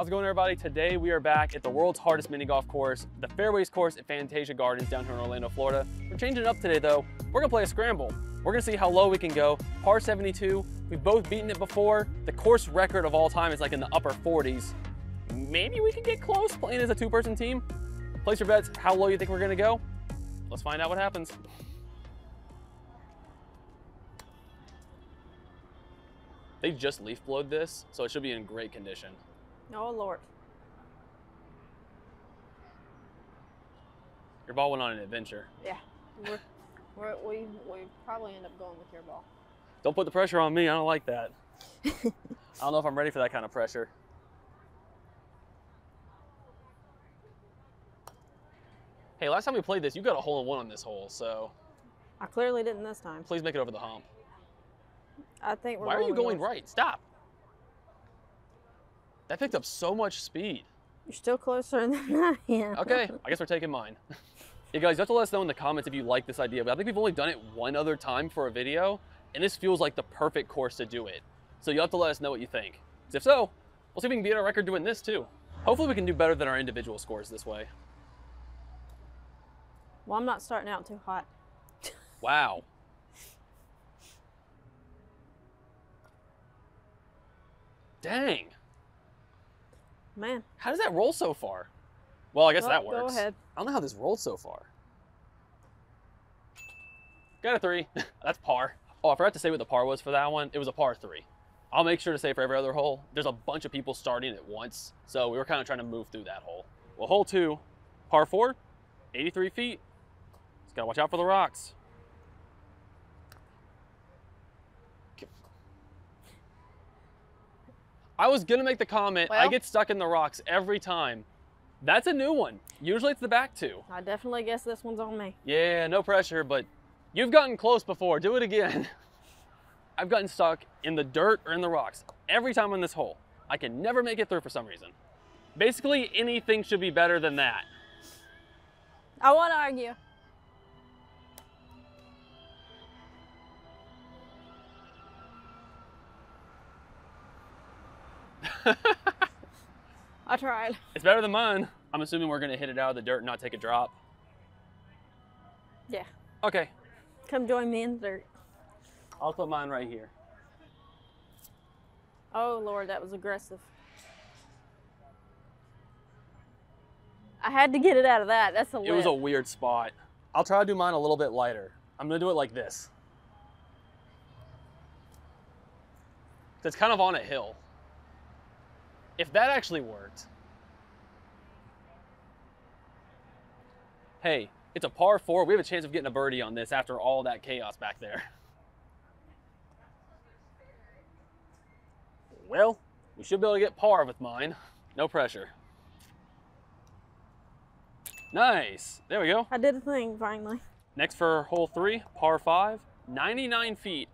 How's it going, everybody? Today we are back at the world's hardest mini golf course, the fairways course at Fantasia Gardens down here in Orlando, Florida. We're changing it up today though. We're gonna play a scramble. We're gonna see how low we can go. Par 72, we've both beaten it before. The course record of all time is like in the upper 40s. Maybe we can get close playing as a two-person team. Place your bets, how low you think we're gonna go. Let's find out what happens. They just leaf blowed this, so it should be in great condition. Oh, Lord. Your ball went on an adventure. Yeah. We probably end up going with your ball. Don't put the pressure on me. I don't like that. I don't know if I'm ready for that kind of pressure. Hey, last time we played this, you got a hole-in-one on this hole, so. I clearly didn't this time. Please make it over the hump. I think we're Why are you going right? Stop. That picked up so much speed. You're still closer than I am. Okay, I guess we're taking mine. You guys, you have to let us know in the comments if you like this idea, but I think we've only done it one other time for a video, and this feels like the perfect course to do it. So you'll have to let us know what you think. Because if so, we'll see if we can beat our record doing this too. Hopefully we can do better than our individual scores this way. Well, I'm not starting out too hot. Wow. Dang. Man. How does that roll so far? Well, I guess that works. Go ahead. I don't know how this rolled so far. Got a 3. That's par. Oh, I forgot to say what the par was for that one. It was a par 3. I'll make sure to say for every other hole. There's a bunch of people starting at once, so we were kind of trying to move through that hole. Well, hole 2, par 4, 83 feet. Just gotta watch out for the rocks. I was gonna make the comment, well, I get stuck in the rocks every time. That's a new one. Usually it's the back two. I definitely guess this one's on me. Yeah, no pressure, but you've gotten close before. Do it again. I've gotten stuck in the dirt or in the rocks every time on this hole. I can never make it through for some reason. Basically, anything should be better than that. I wanna argue. I tried. It's better than mine. I'm assuming we're gonna hit it out of the dirt and not take a drop. Yeah. Okay. Come join me in the dirt. I'll put mine right here. Oh Lord, that was aggressive. I had to get it out of that. That's a lip. It was a weird spot. I'll try to do mine a little bit lighter. I'm gonna do it like this. It's kind of on a hill. If that actually worked. Hey, it's a par 4. We have a chance of getting a birdie on this after all that chaos back there. Well, we should be able to get par with mine. No pressure. Nice. There we go. I did a thing finally. Next for hole 3, par 5, 99 feet.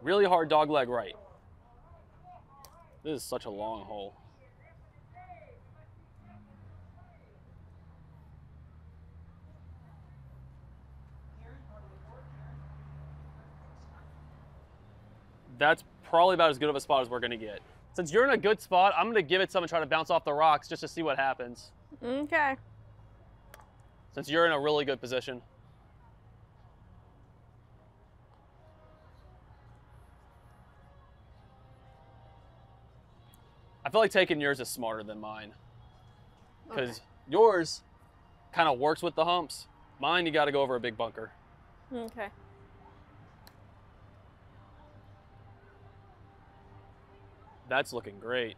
Really hard dog leg right. This is such a long hole. That's probably about as good of a spot as we're gonna get. Since you're in a good spot, I'm gonna give it some and try to bounce off the rocks just to see what happens. Okay. Since you're in a really good position. I feel like taking yours is smarter than mine. Because yours kind of works with the humps. Mine, you gotta go over a big bunker. Okay. That's looking great.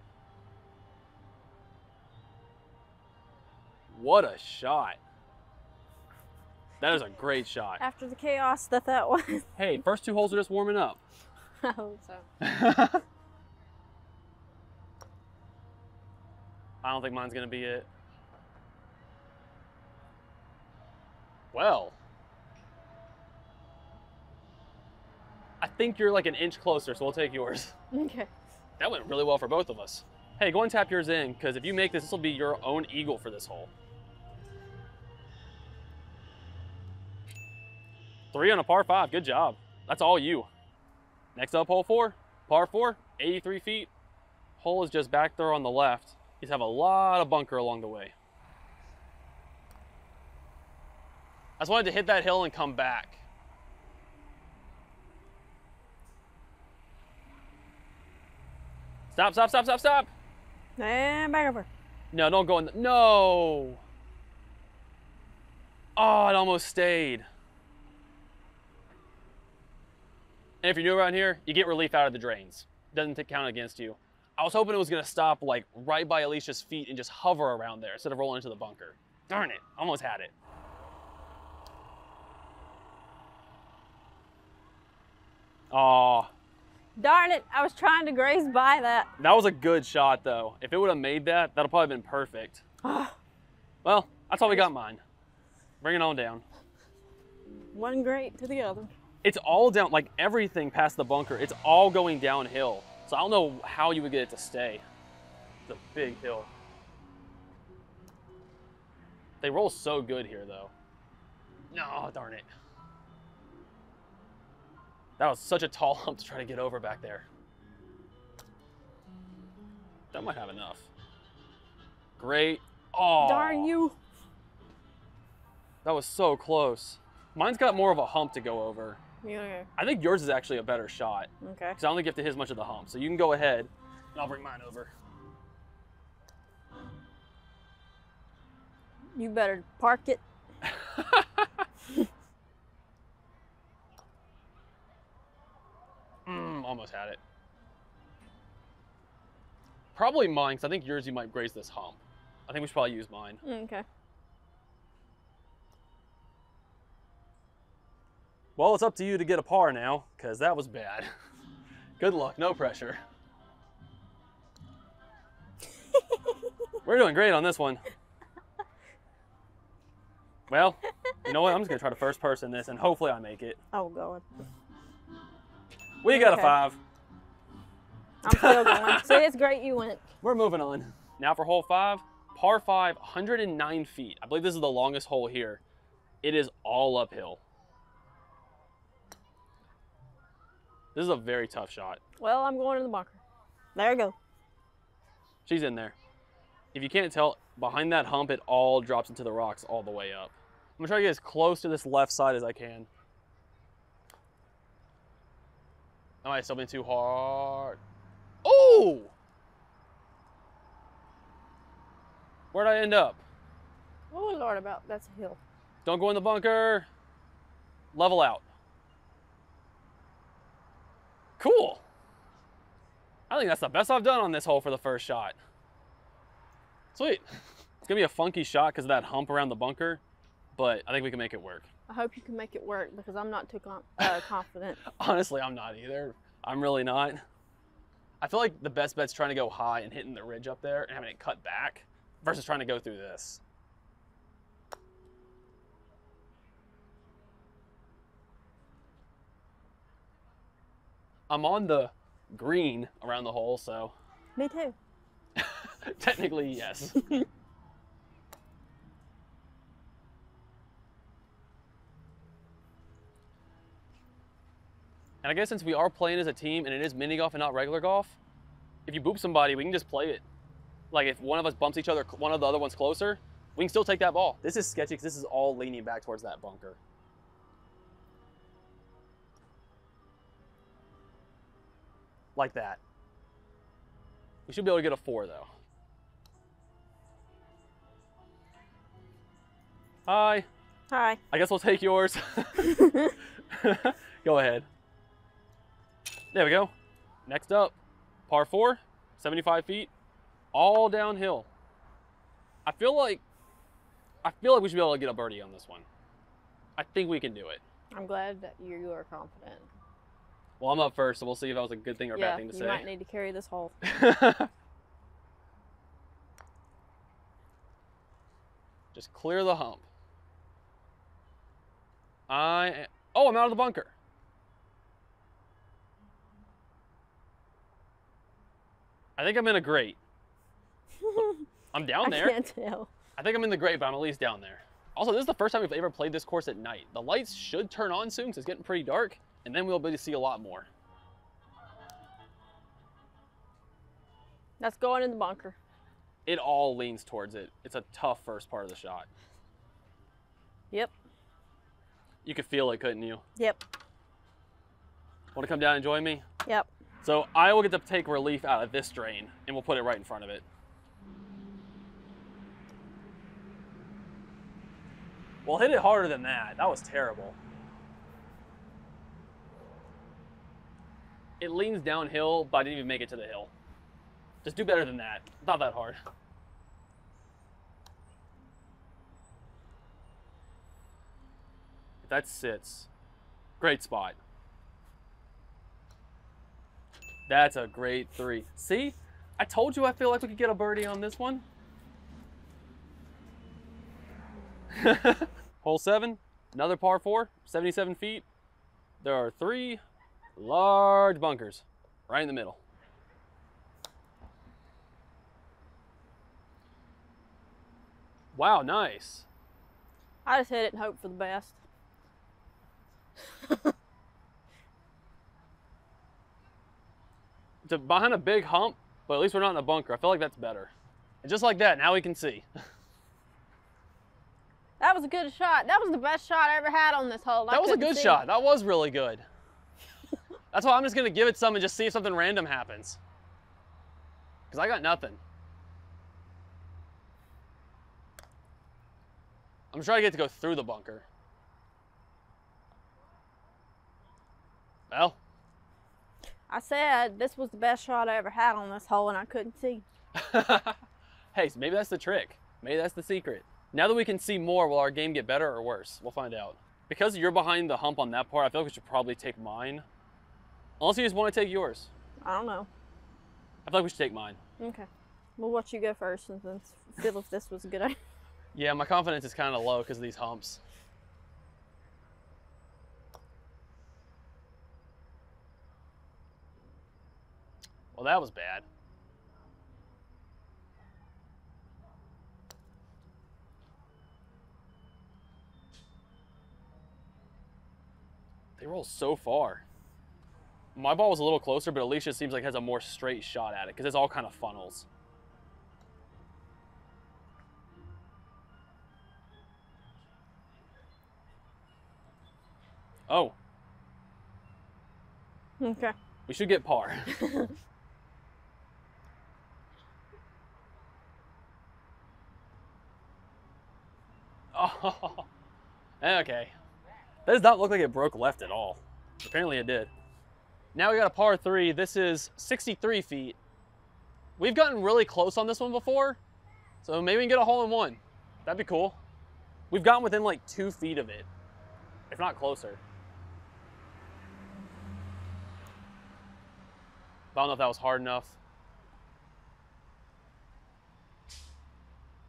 What a shot. That is a great shot. After the chaos that was. Hey, first 2 holes are just warming up. I hope so. I don't think mine's gonna be it. Well. I think you're like an inch closer, so we'll take yours. Okay. That went really well for both of us. Hey, go and tap yours in, because if you make this, this will be your own eagle for this hole. 3 on a par 5, good job. That's all you. Next up, hole 4, par 4, 83 feet. Hole is just back there on the left. is have a lot of bunker along the way. I just wanted to hit that hill and come back. Stop, stop, stop, stop, stop. And back over. No, don't go in the, no. Oh, it almost stayed. And if you're new around here, you get relief out of the drains. It doesn't count against you. I was hoping it was gonna stop like right by Alicia's feet and just hover around there instead of rolling into the bunker. Darn it, almost had it. Aw. Darn it, I was trying to graze by that. That was a good shot though. If it would have made that, that'd probably been perfect. Well, that's all we got mine. Bring it on down. One grate to the other. It's all down, like everything past the bunker, it's all going downhill. So I don't know how you would get it to stay. It's a big hill. They roll so good here though. No, darn it. That was such a tall hump to try to get over back there. That might have enough. Great. Oh. Darn you. That was so close. Mine's got more of a hump to go over. Yeah. I think yours is actually a better shot. Okay. Because I don't think you have to hit as much of the hump. So you can go ahead and I'll bring mine over. You better park it. Almost had it. Probably mine, because I think yours you might graze this hump. I think we should probably use mine. Okay. Well, it's up to you to get a par now, because that was bad. Good luck, no pressure. We're doing great on this one. Well, you know what? I'm just going to try to first person this, and hopefully I make it. Oh, God. We got a 5. I'm still going. So it's great you went. We're moving on. Now for hole 5, par 5, 109 feet. I believe this is the longest hole here. It is all uphill. This is a very tough shot. Well, I'm going in the bunker. There you go. She's in there. If you can't tell, behind that hump, it all drops into the rocks all the way up. I'm gonna try to get as close to this left side as I can. That might still be too hard. Oh! Where'd I end up? Oh, Lord, about that's a hill. Don't go in the bunker. Level out. Cool. I think that's the best I've done on this hole for the first shot. Sweet. It's gonna be a funky shot because of that hump around the bunker, but I think we can make it work. I hope you can make it work because I'm not too confident. Honestly, I'm not either. I'm really not. I feel like the best bet's trying to go high and hitting the ridge up there and having it cut back versus trying to go through this. I'm on the green around the hole, so. Me too. Technically, yes. And I guess since we are playing as a team and it is mini golf and not regular golf, if you boop somebody, we can just play it. Like if one of us bumps each other, one of the other one's closer, we can still take that ball. This is sketchy because this is all leaning back towards that bunker. Like that. We should be able to get a 4 though. Hi. Hi. I guess we'll take yours. Go ahead. There we go. Next up, par 4, 75 feet, all downhill. I feel like we should be able to get a birdie on this one. I think we can do it. I'm glad that you are confident. Well, I'm up first, so we'll see if that was a good thing or a bad thing to say. Yeah, you might need to carry this hole. Just clear the hump. Oh, I'm out of the bunker. I think I'm in a grate. I'm down there. I can't tell. I think I'm in the grate, but I'm at least down there. Also, this is the first time we've ever played this course at night. The lights should turn on soon because it's getting pretty dark, and then we'll be able to see a lot more. That's going in the bunker. it all leans towards it. It's a tough first part of the shot. Yep. You could feel it, couldn't you? Yep. Want to come down and join me? Yep. So I will get to take relief out of this drain, and we'll put it right in front of it. Well, hit it harder than that. That was terrible. It leans downhill, but I didn't even make it to the hill. Just do better than that. Not that hard. That sits. Great spot. That's a great three. See? I told you I feel like we could get a birdie on this one. Hole 7, another par 4, 77 feet. There are 3 large bunkers right in the middle. Wow, nice. I just hit it and hope for the best. It's behind a big hump, but at least we're not in a bunker. I feel like that's better. And just like that, now we can see. That was a good shot. That was the best shot I ever had on this hole. That was a good shot. That was really good. That's why I'm just going to give it some and just see if something random happens. Because I got nothing. I'm trying to get to go through the bunker. Well, I said this was the best shot I ever had on this hole, and I couldn't see. Hey, so maybe that's the trick. Maybe that's the secret. Now that we can see more, will our game get better or worse? We'll find out. Because you're behind the hump on that part, I feel like we should probably take mine. Unless you just want to take yours. I don't know. I feel like we should take mine. Okay. We'll watch you go first and then feel if this was a good idea. Yeah, my confidence is kind of low because of these humps. Well, that was bad. They roll so far. My ball was a little closer, but Alicia seems like has a more straight shot at it because it's all kind of funnels. Oh. Okay. We should get par. Oh, okay. That does not look like it broke left at all. Apparently it did. Now we got a par 3. This is 63 feet. We've gotten really close on this one before, so maybe we can get a hole in one. That'd be cool. We've gotten within like 2 feet of it, if not closer. I don't know if that was hard enough.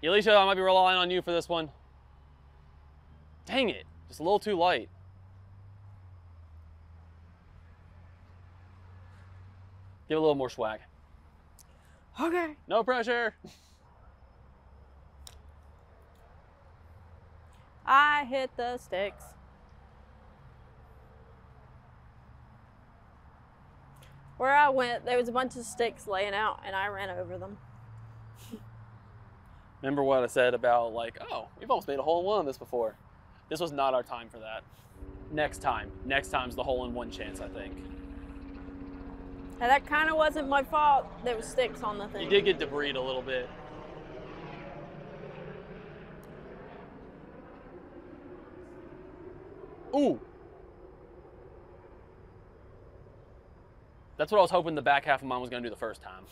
Alicia, I might be relying on you for this one. Dang it. Just a little too light. Give it a little more swag. Okay. No pressure. I hit the sticks. Where I went, there was a bunch of sticks laying out and I ran over them. Remember what I said about like, oh, we've almost made a hole-in-one on this before. This was not our time for that. Next time. Next time's the hole-in-one chance, I think. Now that kind of wasn't my fault. There was sticks on the thing. You did get debris a little bit. Ooh. That's what I was hoping the back half of mine was going to do the first time.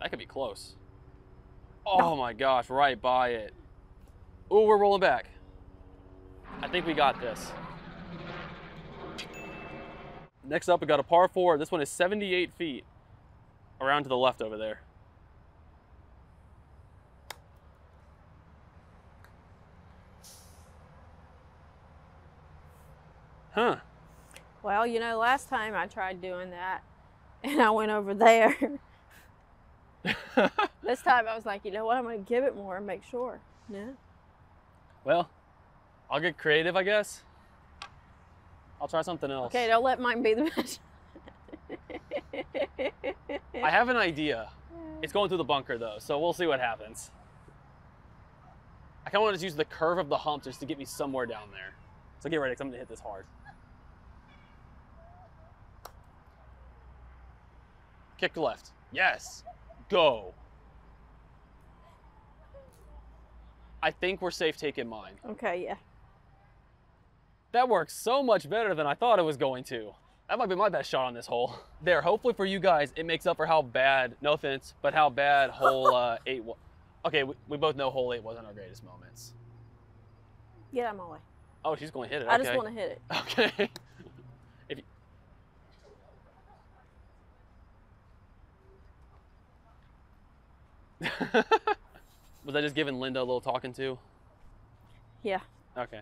That could be close. Oh my gosh, right by it. Ooh, we're rolling back. I think we got this. Next up, we got a par 4. This one is 78 feet. Around to the left over there. Huh. Well, you know, last time I tried doing that and I went over there. This time I was like, you know what, I'm going to give it more and make sure. Yeah. Well, I'll get creative, I guess. I'll try something else. Okay, don't let mine be the best. I have an idea. It's going through the bunker though, so we'll see what happens. I kind of want to just use the curve of the hump just to get me somewhere down there. So get ready, because I'm going to hit this hard. Kick left. Yes. Go. I think we're safe taking mine. Okay, yeah. That works so much better than I thought it was going to. That might be my best shot on this hole. There, hopefully for you guys, it makes up for how bad, no offense, but how bad hole 8 was. Okay, we both know hole 8 wasn't our greatest moments. Get out of my way. Oh, she's going to hit it. I just want to hit it. Okay. If you... Was I just giving Linda a little talking to? Yeah. Okay.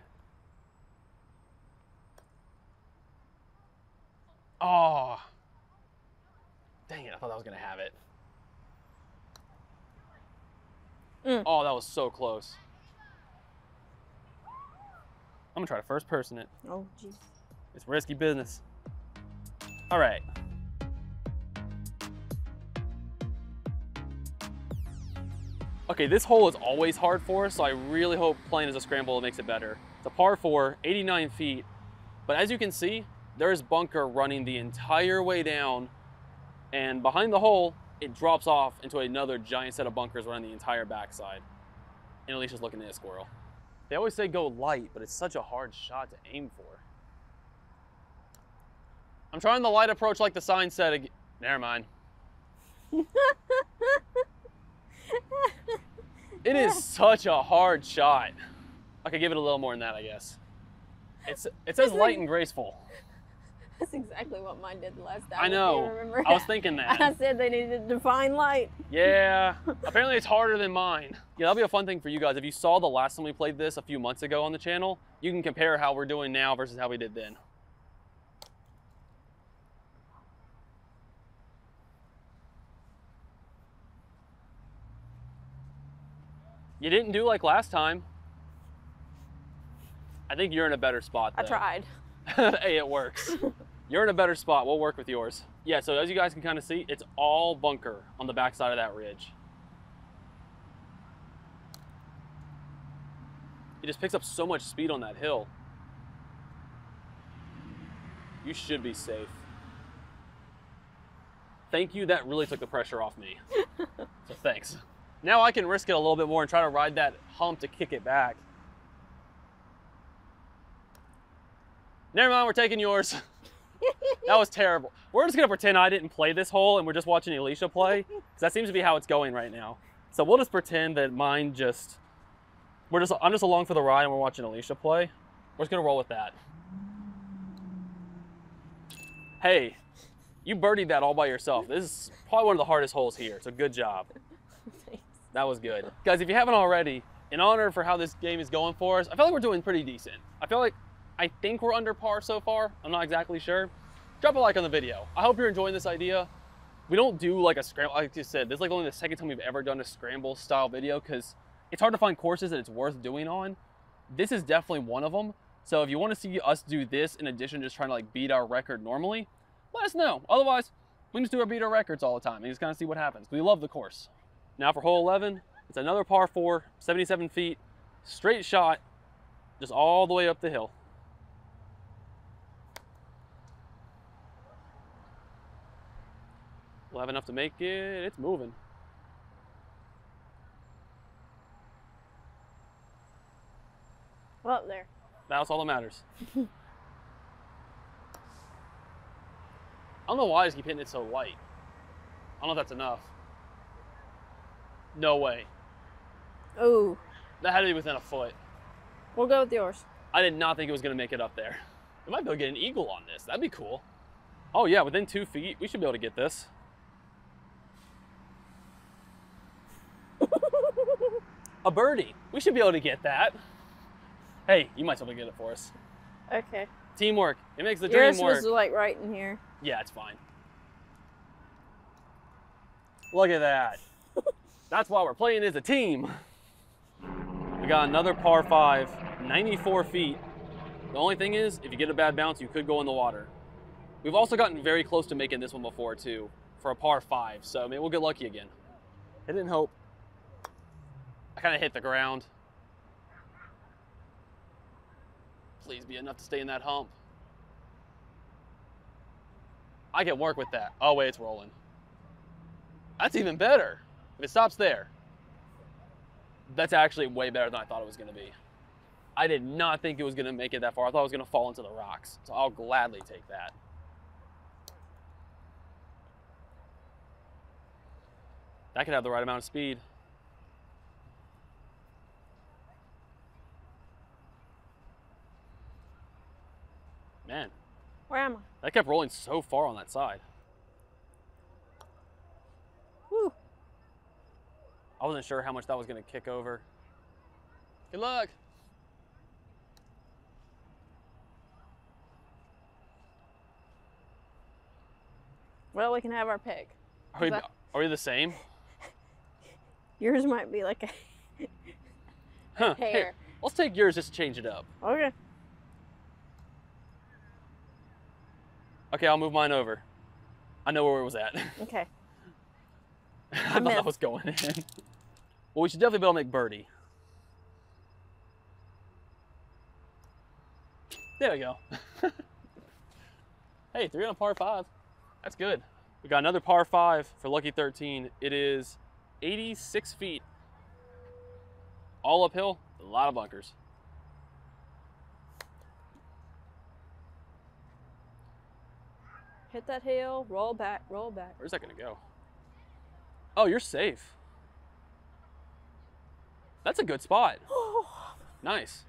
Oh. Dang it, I thought I was going to have it. Mm. Oh, that was so close. I'm gonna try to first person it. Oh, geez. It's risky business. All right. Okay, this hole is always hard for us, so I really hope playing as a scramble makes it better. It's a par 4, 89 feet, but as you can see, there's bunker running the entire way down, and behind the hole, it drops off into another giant set of bunkers running the entire backside. And Alicia's looking at a squirrel. They always say go light, but it's such a hard shot to aim for. I'm trying the light approach like the sign said again. Never mind. It is such a hard shot. I could give it a little more than that, I guess. It says light and graceful. That's exactly what mine did the last time. I know. I was thinking that. I said they needed to define light. Yeah. Apparently it's harder than mine. Yeah, that'll be a fun thing for you guys. If you saw the last time we played this a few months ago on the channel, you can compare how we're doing now versus how we did then. You didn't do like last time. I think you're in a better spot though. I tried. Hey, it works. You're in a better spot. We'll work with yours. Yeah, so as you guys can kind of see, it's all bunker on the backside of that ridge. It just picks up so much speed on that hill. You should be safe. Thank you. That really took the pressure off me. So thanks. Now I can risk it a little bit more and try to ride that hump to kick it back. Never mind, we're taking yours. That was terrible. We're just gonna pretend I didn't play this hole and we're just watching Alicia play, because that seems to be how it's going right now. So we'll just pretend that mine just, I'm just along for the ride and we're watching Alicia play. We're just gonna roll with that. Hey, you birdied that all by yourself. This is probably one of the hardest holes here, so good job. Thanks. That was good. Guys, if you haven't already, in honor for how this game is going for us, I feel like we're doing pretty decent. I think we're under par so far. I'm not exactly sure. Drop a like on the video. I hope you're enjoying this idea. We don't do like a scramble, like you said, this is like only the second time we've ever done a scramble style video because it's hard to find courses that it's worth doing on. This is definitely one of them. So if you want to see us do this in addition to just trying to like beat our record normally, let us know. Otherwise, we can just do our beat our records all the time and just kind of see what happens. We love the course. Now for hole 11, it's another par 4, 77 feet, straight shot, just all the way up the hill. We'll have enough to make it. It's moving. Well, up there. That's all that matters. I don't know why I just keep hitting it so light. I don't know if that's enough. No way. Ooh. That had to be within a foot. We'll go with yours. I did not think it was going to make it up there. We might be able to get an eagle on this. That'd be cool. Oh yeah, within 2 feet, we should be able to get this. A birdie. We should be able to get that. Hey, you might be able to get it for us. Okay. Teamwork. It makes the dream work. Yours was like right in here. Yeah, it's fine. Look at that. That's why we're playing as a team. We got another par 5, 94 feet. The only thing is, if you get a bad bounce, you could go in the water. We've also gotten very close to making this one before too. for a par five. So, I mean, we'll get lucky again. It didn't help. I kind of hit the ground. Please be enough to stay in that hump. I can work with that. Oh, wait, it's rolling. That's even better. If it stops there, that's actually way better than I thought it was going to be. I did not think it was going to make it that far. I thought it was going to fall into the rocks. So I'll gladly take that. That could have the right amount of speed. Man. Where am I? That kept rolling so far on that side. Woo. I wasn't sure how much that was going to kick over. Good luck. Well, we can have our pick. Are we the same? Yours might be like a hair. Hey, let's take yours just to change it up. Okay. Okay, I'll move mine over. I know where it was at. Okay. I thought that was going in. Well, we should definitely be able to make birdie. There we go. Hey, three on a par five. That's good. We got another par five for Lucky 13. It is 86 feet. All uphill, a lot of bunkers. Hit that hill, roll back, roll back. Where's that gonna go? Oh, you're safe. That's a good spot. Nice.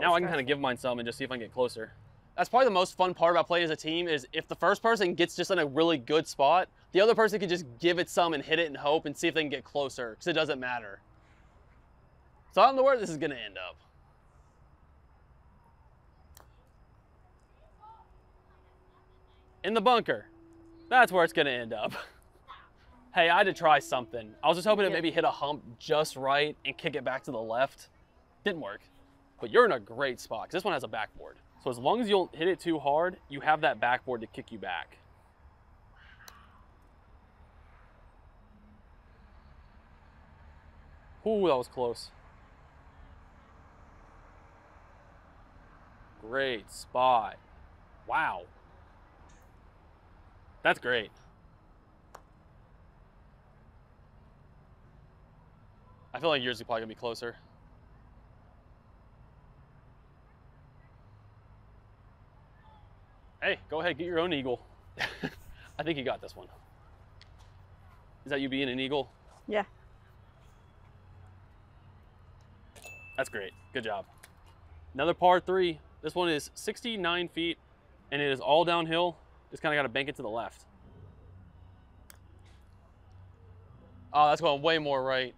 Now I can kind of give mine some and just see if I can get closer. That's probably the most fun part about playing as a team is if the first person gets just in a really good spot, the other person can just give it some and hit it and hope and see if they can get closer, because it doesn't matter. So I don't know where this is going to end up. In the bunker. That's where it's going to end up. Hey, I had to try something. I was just hoping to maybe hit a hump just right and kick it back to the left. Didn't work. But you're in a great spot, because this one has a backboard. So as long as you don't hit it too hard, you have that backboard to kick you back. Ooh, that was close. Great spot. Wow. That's great. I feel like yours is probably gonna be closer. Hey, go ahead, get your own eagle. I think you got this one. Is that you being an eagle? Yeah. That's great. Good job. Another par three. This one is 69 feet, and it is all downhill. Just kind of got to bank it to the left. Oh, that's going way more right.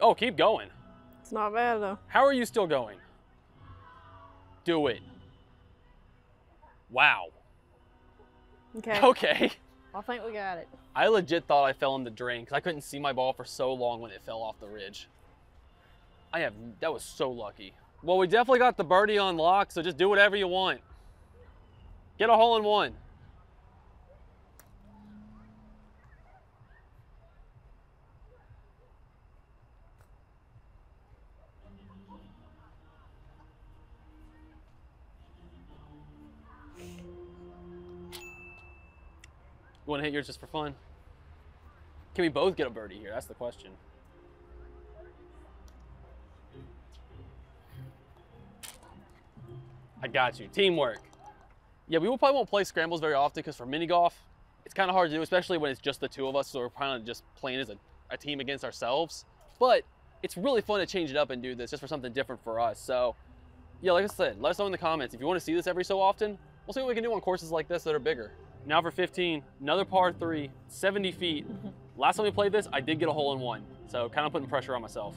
Oh, keep going. It's not bad, though. How are you still going? Do it. Wow. Okay. Okay. I think we got it. I legit thought I fell in the drain because I couldn't see my ball for so long when it fell off the ridge. That was so lucky. Well, we definitely got the birdie on lock, so just do whatever you want. Get a hole in one. You want to hit yours just for fun? Can we both get a birdie here? That's the question. I got you. Teamwork. Yeah, we probably won't play scrambles very often because for mini golf, it's kind of hard to do, especially when it's just the two of us. So we're probably just playing as a team against ourselves. But it's really fun to change it up and do this just for something different for us. So yeah, like I said, let us know in the comments. If you want to see this every so often, we'll see what we can do on courses like this that are bigger. Now for 15, another par three, 70 feet. Last time we played this, I did get a hole in one. So kind of putting pressure on myself.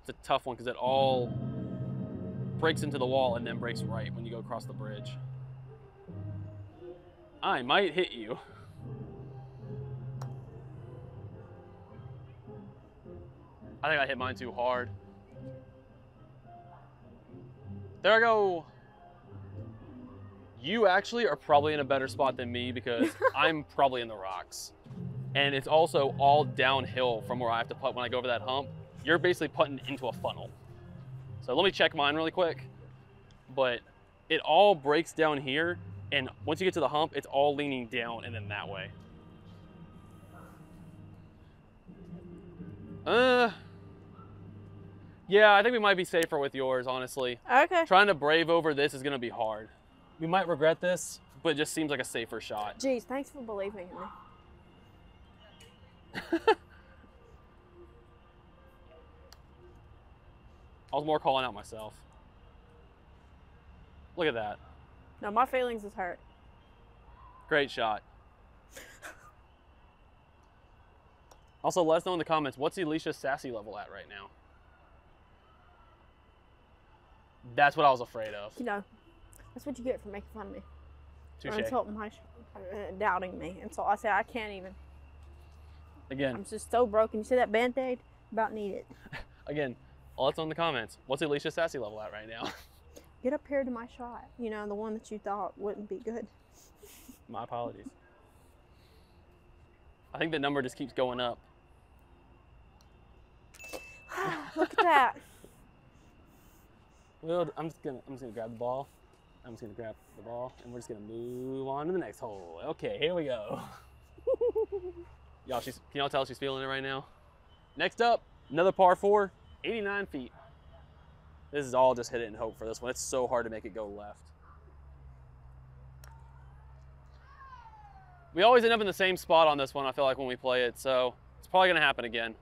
It's a tough one because it all breaks into the wall and then breaks right when you go across the bridge. I might hit you. I think I hit mine too hard. There I go. You actually are probably in a better spot than me because I'm probably in the rocks. And it's also all downhill from where I have to putt when I go over that hump. You're basically putting into a funnel. So let me check mine really quick. But it all breaks down here. And once you get to the hump, it's all leaning down and then that way. Yeah, I think we might be safer with yours, honestly. Okay. Trying to brave over this is going to be hard. We might regret this, but it just seems like a safer shot. Jeez, thanks for believing in me. I was more calling out myself. Look at that. No, my feelings is hurt. Great shot. Also, let us know in the comments, what's Alicia's sassy level at right now? That's what I was afraid of. You know, that's what you get for making fun of me. Touché. Insulting my, doubting me. And so I said, I can't even. Again. I'm just so broken. You see that Band-Aid? About need it. Again, let us know in the comments, what's Alicia's sassy level at right now? Get up here to my shot. You know, the one that you thought wouldn't be good. My apologies. I think the number just keeps going up. Look at that. Well, I'm just gonna grab the ball. And we're just gonna move on to the next hole. Okay, here we go. Y'all, can y'all tell she's feeling it right now? Next up, another par four, 89 feet. This is all just hit it and hope for this one. It's so hard to make it go left. We always end up in the same spot on this one, I feel like, when we play it, so it's probably gonna happen again.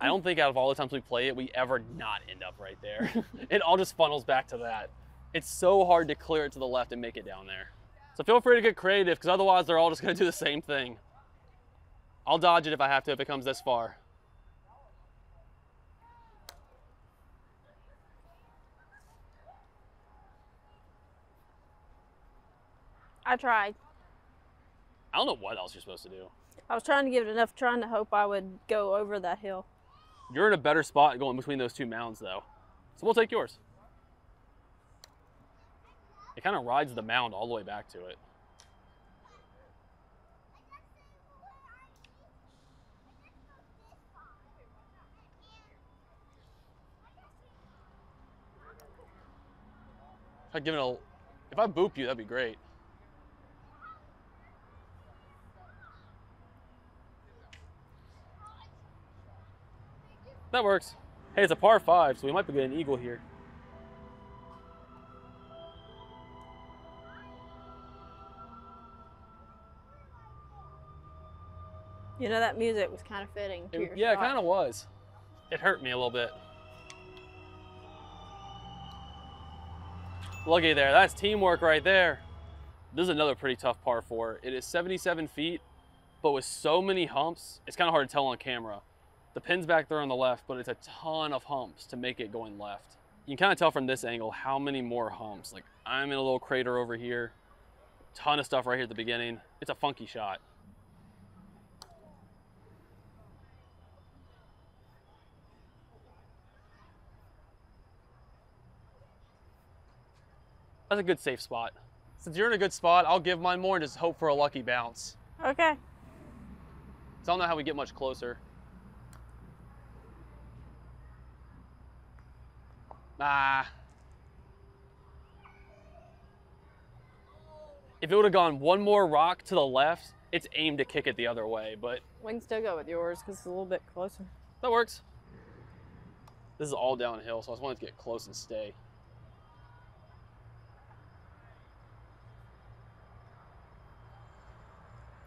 I don't think out of all the times we play it, we ever not end up right there. It all just funnels back to that. It's so hard to clear it to the left and make it down there. So feel free to get creative, because otherwise they're all just gonna do the same thing. I'll dodge it if I have to, if it comes this far. I tried. I don't know what else you're supposed to do. I was trying to give it enough, trying to hope I would go over that hill. You're in a better spot going between those two mounds, though. So we'll take yours. It kind of rides the mound all the way back to it. I'd give it a... If I boop you, that'd be great. That works. Hey, it's a par five, so we might be getting an eagle here. You know, that music was kind of fitting to your shot. Yeah, it kind of was. It hurt me a little bit. Lucky there. That's teamwork right there. This is another pretty tough par four. It is 77 feet, but with so many humps, it's kind of hard to tell on camera. The pin's back there on the left, but it's a ton of humps to make it going left. You can kind of tell from this angle how many more humps. Like, I'm in a little crater over here. Ton of stuff right here at the beginning. It's a funky shot. That's a good safe spot. Since you're in a good spot, I'll give mine more and just hope for a lucky bounce. Okay. So I don't know how we get much closer. Ah. If it would have gone one more rock to the left, it's aimed to kick it the other way, but... We can still go with yours because it's a little bit closer. That works. This is all downhill, so I just wanted to get close and stay.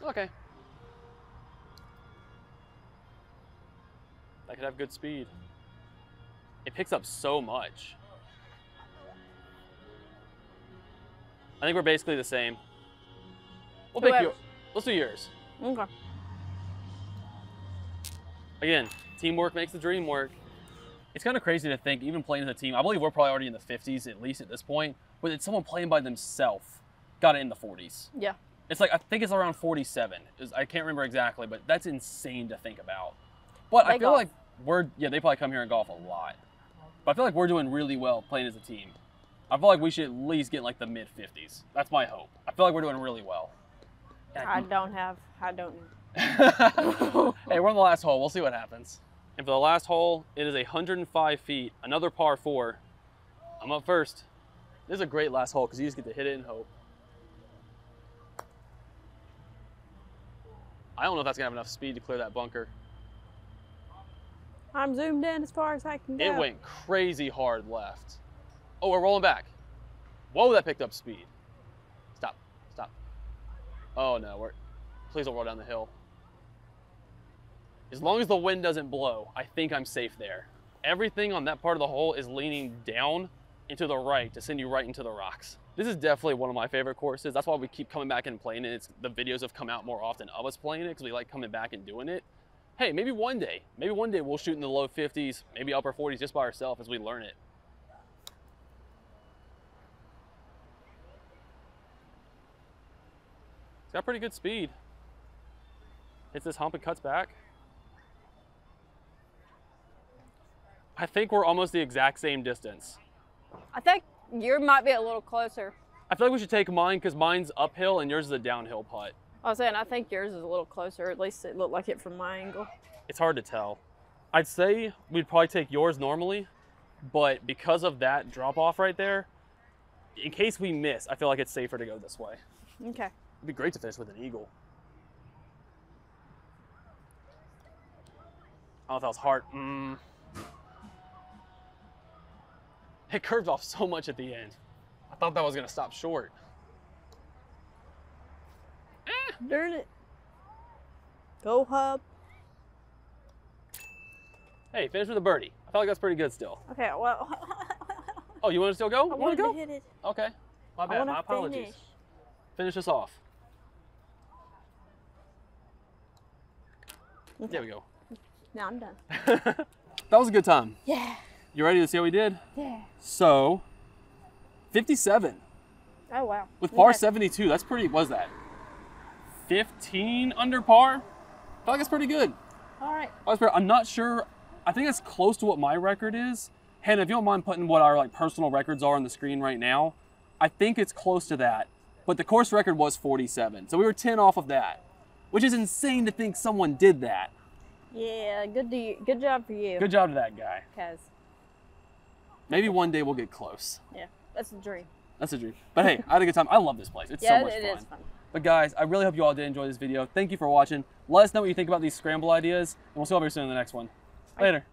Okay. That could have good speed. It picks up so much. I think we're basically the same. We'll pick yours. Let's do yours. Okay. Again, teamwork makes the dream work. It's kind of crazy to think, even playing as a team, I believe we're probably already in the 50s, at least at this point, but it's someone playing by themselves got it in the 40s. Yeah. It's like, I think it's around 47. I can't remember exactly, but that's insane to think about. But I feel like we're, yeah, they probably come here and golf a lot. But I feel like we're doing really well playing as a team. I feel like we should at least get like the mid-50s. That's my hope. I feel like we're doing really well. I don't. Hey, we're on the last hole. We'll see what happens. And for the last hole, it is 105 feet, another par four. I'm up first. This is a great last hole because you just get to hit it and hope. I don't know if that's gonna have enough speed to clear that bunker. I'm zoomed in as far as I can go. It went crazy hard left. Oh, we're rolling back. Whoa, that picked up speed. Stop, stop. Oh no, please don't roll down the hill. As long as the wind doesn't blow, I think I'm safe there. Everything on that part of the hole is leaning down and to the right to send you right into the rocks. This is definitely one of my favorite courses. That's why we keep coming back and playing it. The videos have come out more often of us playing it because we like coming back and doing it. Hey, maybe one day we'll shoot in the low 50s, maybe upper 40s just by ourselves as we learn it. It's got pretty good speed. Hits this hump and cuts back. I think we're almost the exact same distance. I think yours might be a little closer. I feel like we should take mine because mine's uphill and yours is a downhill putt. I was saying, I think yours is a little closer. At least it looked like it from my angle. It's hard to tell. I'd say we'd probably take yours normally, but because of that drop off right there, in case we miss, I feel like it's safer to go this way. Okay. It'd be great to finish with an eagle. I don't know if that was hard. It curved off so much at the end. I thought that was gonna stop short. Darn it. Go hub. Hey, finish with a birdie. I felt like that's pretty good still. Okay, well. Oh, you want to still go? I wanted to hit it. Okay, my bad, my apologies. Finish this off. Okay. There we go. Now I'm done. That was a good time. Yeah. You ready to see how we did? Yeah. So, 57. Oh, wow. With par 72, that's pretty, what was that? 15 under par? I feel like that's pretty good. All right. I'm not sure. I think that's close to what my record is. Hannah, if you don't mind putting what our like personal records are on the screen right now, I think it's close to that. But the course record was 47. So we were 10 off of that, which is insane to think someone did that. Yeah, good job for you. Good job to that guy. Because maybe one day we'll get close. Yeah, that's a dream. That's a dream. But hey, I had a good time. I love this place. It's so much fun. Yeah, it is fun. But guys, I really hope you all did enjoy this video. Thank you for watching. Let us know what you think about these scramble ideas, and we'll see you all very soon in the next one. Later.